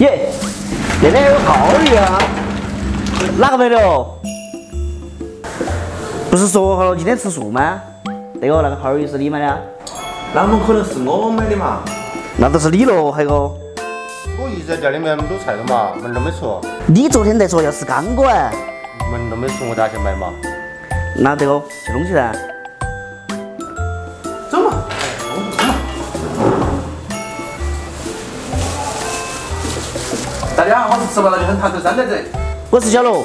耶，人家有考虑啊，哪个没得？不是说好了今天吃素吗？那个那个耗儿鱼是你买的？那么可能是我买的嘛？那都是你喽，海哥。 我一直在店里面卤菜的嘛，门都没出。你昨天在说要吃干果哎，门都没出，我咋去买嘛？那这个吃东西噻。走嘛，大家好，我是吃麻辣就很馋的三个子，我是小罗。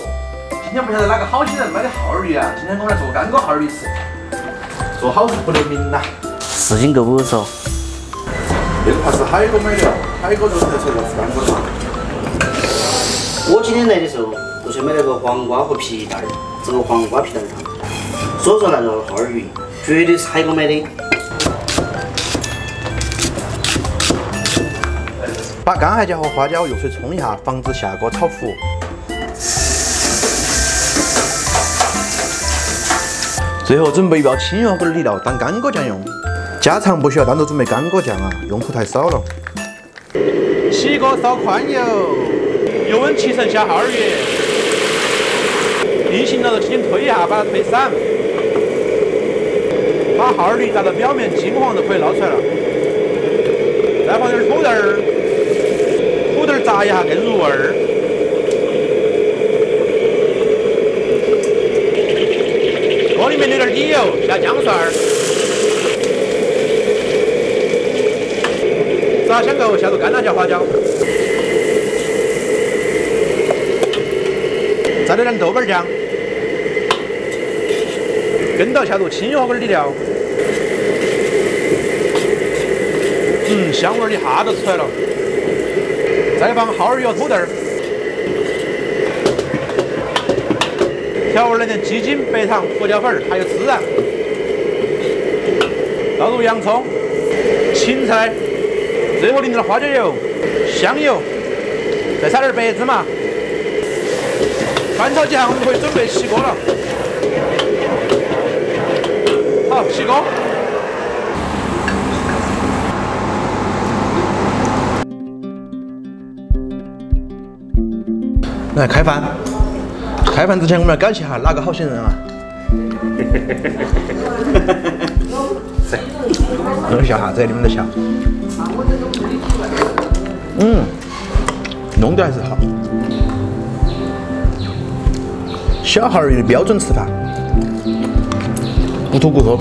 今天不晓得哪个好心人买的耗儿鱼啊，今天我们来做干果耗儿鱼吃，做好事不留名呐。事情够不够说？ 这个还是海哥买的，海哥昨天在说要吃干果汤。我今天来的时候，我去买了个黄瓜和皮蛋儿，这个黄瓜皮蛋汤。所说那个耗儿鱼，绝对是海哥买的。把干海椒和花椒用水冲一下，防止下锅炒糊。最后准备一包清油和底料当干果酱用。 家常不需要单独准备干果酱啊，用途太少了。起锅烧宽油，油温7成下耗儿鱼，定型了就轻轻推一下，把它推散。把耗儿鱼炸到表面金黄就可以捞出来了。再放点土豆儿，土豆儿炸一下更入味儿。 锅里面留点底油，下姜蒜儿。 炸香后下入干辣椒、花椒，再来点豆瓣酱，跟到下入清油和底料，香味一下就出来了。再放耗儿鱼和土豆儿，调味来点鸡精、白糖、胡椒粉儿，还有孜然，倒入洋葱、芹菜。 最后淋点花椒油、香油，再撒点白芝麻，翻炒几下，我们可以准备起锅了。好，起锅。来开饭。开饭之前，我们要感谢下哪个好心人啊？这，你们笑啥子？你们在笑。 弄得还是好。小耗儿鱼的标准吃法，不吐骨头，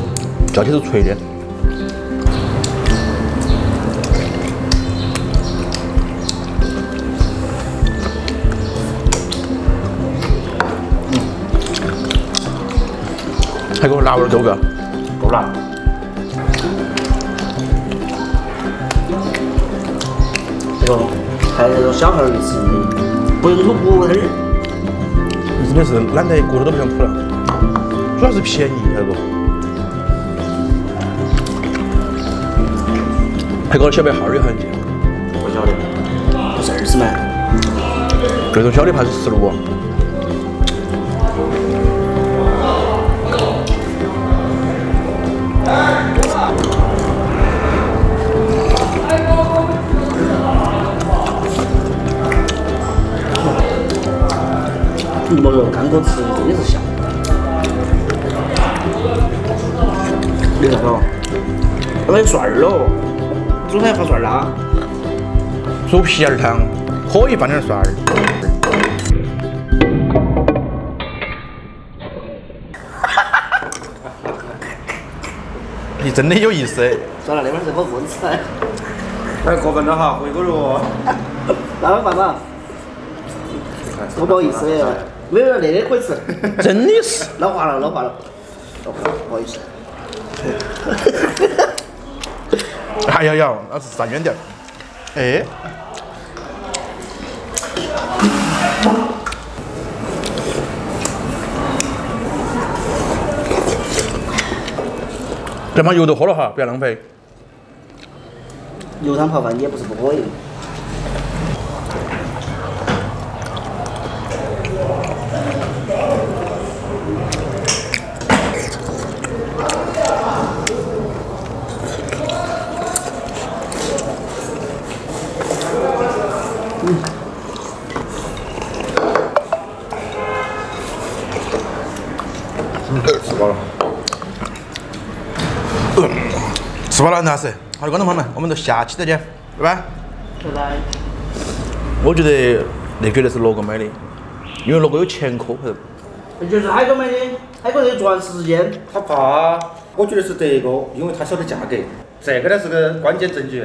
脚底是脆的。还给我辣味够不够？够辣。 还有那种小孩儿的吃，不用吐骨头丝儿，真的是懒得骨头都不想吐了。主要是便宜，那个。还搞小白耗儿鱼好像见过，不晓得，不是20吗？这种小的怕是16。干锅吃真的是香，你看哦，还有蒜儿喽，煮菜放蒜儿啊，煮皮儿汤可以放点蒜儿。你真的有意思。算了，那边是我混吃。哎，过分了哈，回锅肉。那我爸爸，我不好意思哎。 没有，那个可以吃，真的是老化了，不好意思。哎呀呀，老子站远点。哎，再把油都喝了哈，不要浪费。油汤泡饭也不是不可以。吃饱了，陈老师，好的，观众朋友们，我们就下期再见，拜拜。拜拜。我觉得那绝对是罗哥买的，因为罗哥有前科。就是海哥买的，海哥在钻时间。他怕，我觉得是这个，因为他晓得价格，这个呢是个关键证据。